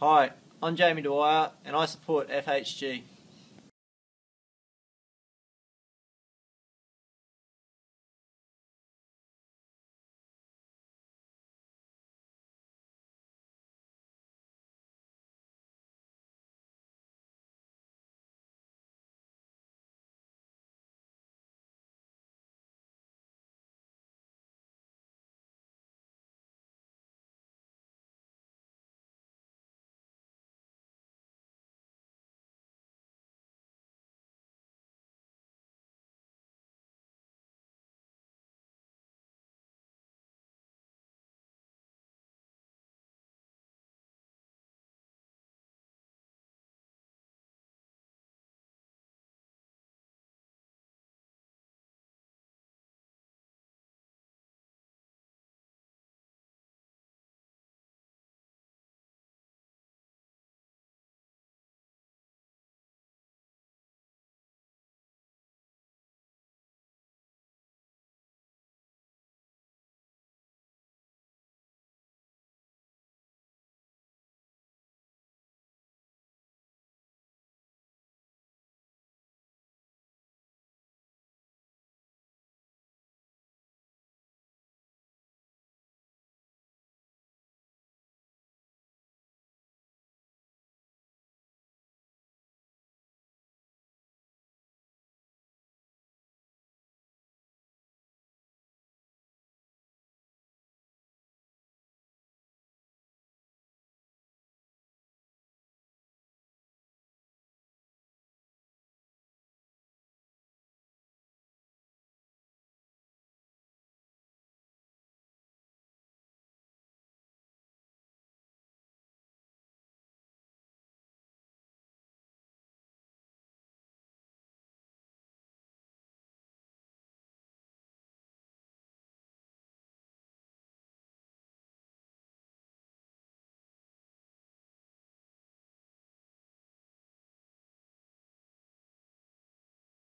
Hi, I'm Jamie Dwyer and I support FHG.